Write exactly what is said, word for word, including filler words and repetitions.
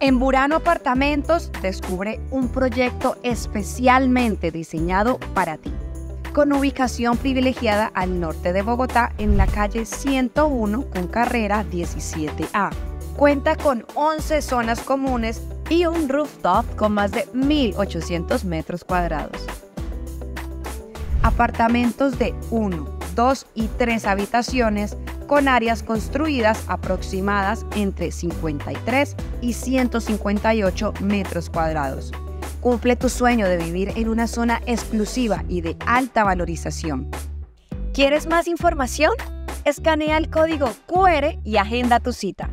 En Burano Apartamentos descubre un proyecto especialmente diseñado para ti, con ubicación privilegiada al norte de Bogotá en la calle ciento uno con carrera diecisiete A. Cuenta con once zonas comunes y un rooftop con más de mil ochocientos metros cuadrados. Apartamentos de uno, dos y tres habitaciones con áreas construidas aproximadas entre cincuenta y tres y ciento cincuenta y ocho metros cuadrados. Cumple tu sueño de vivir en una zona exclusiva y de alta valorización. ¿Quieres más información? Escanea el código cu erre y agenda tu cita.